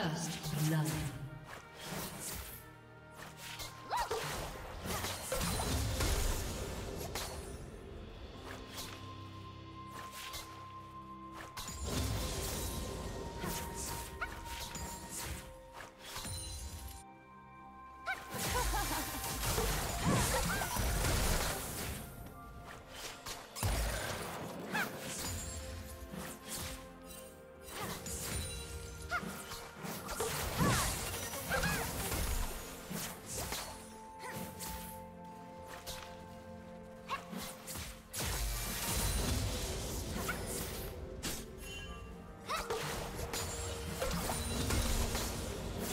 First love.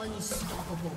Unstoppable.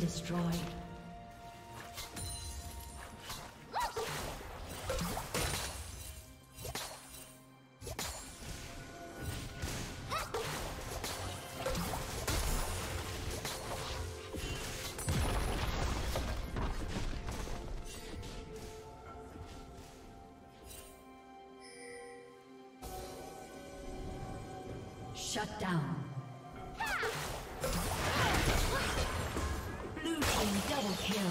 Destroyed. Shut down. Double kill.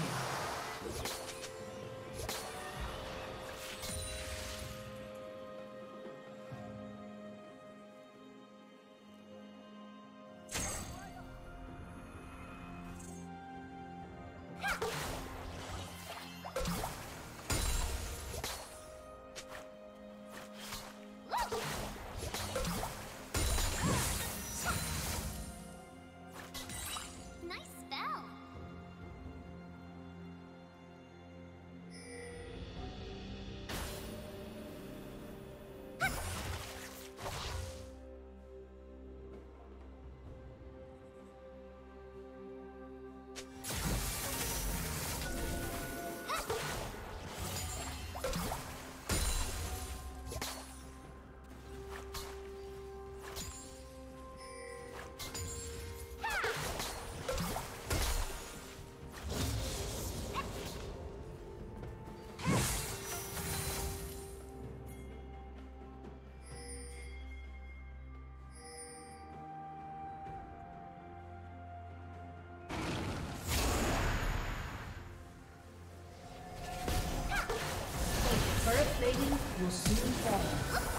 Will soon fall.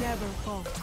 never falter.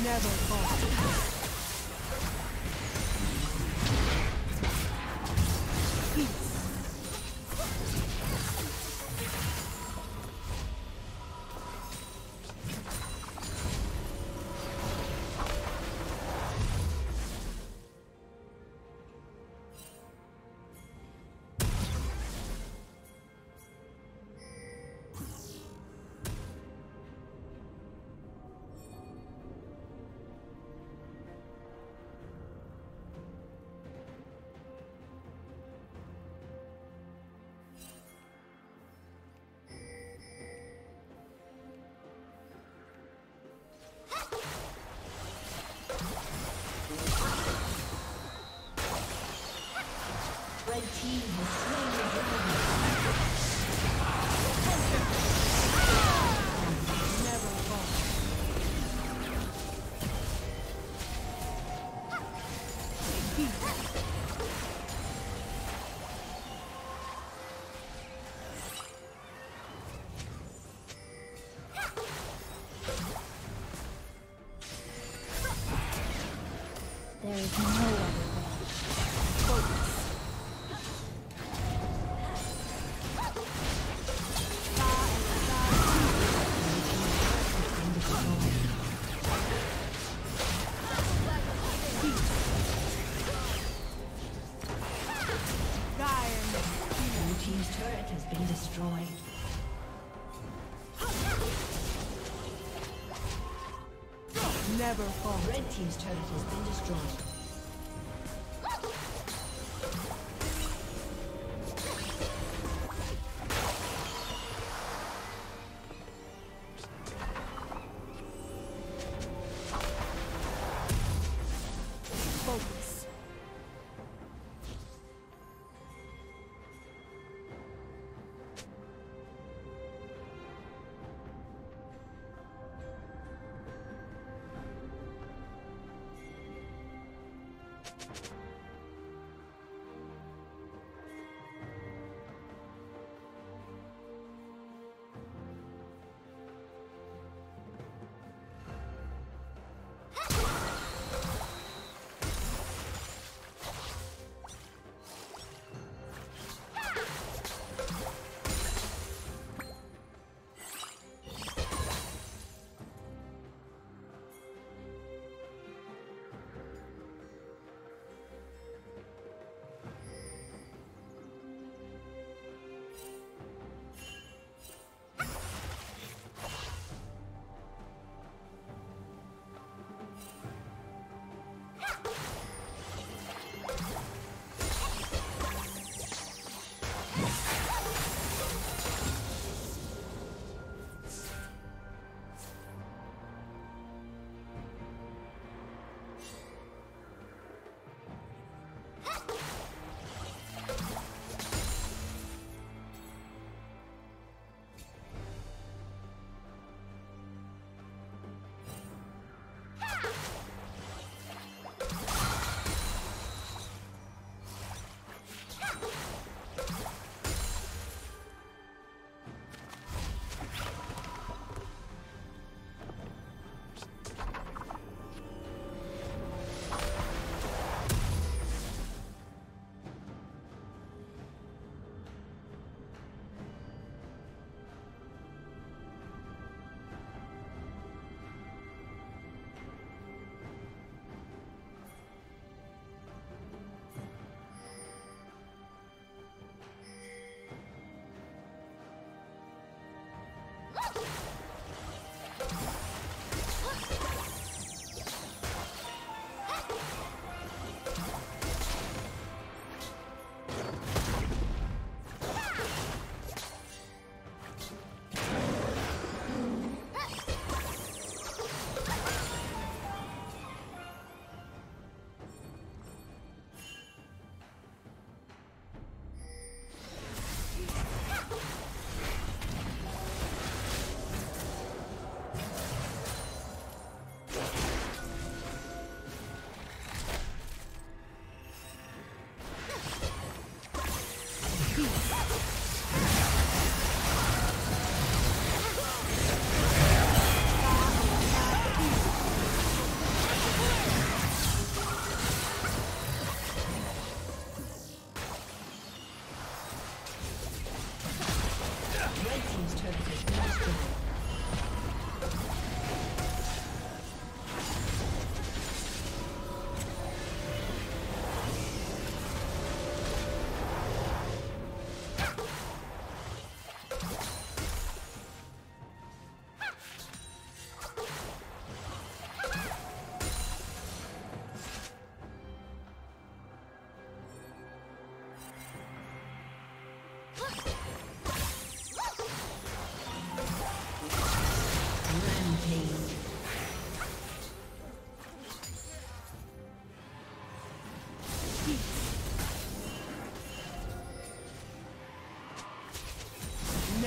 Never fall. There is no other way. Blue team's turret has been destroyed. Never fall. Red team's turret has been destroyed.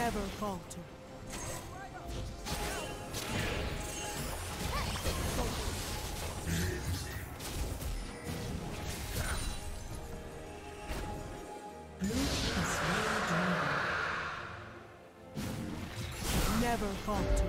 never falter. Never falter.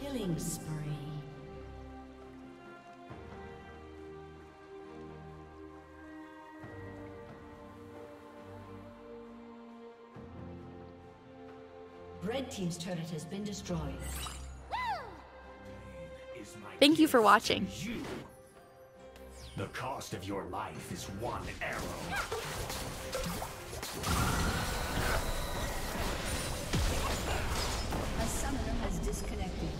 Killing spree. Red Team's turret has been destroyed. Thank you for watching. The cost of your life is one arrow. A summoner has disconnected.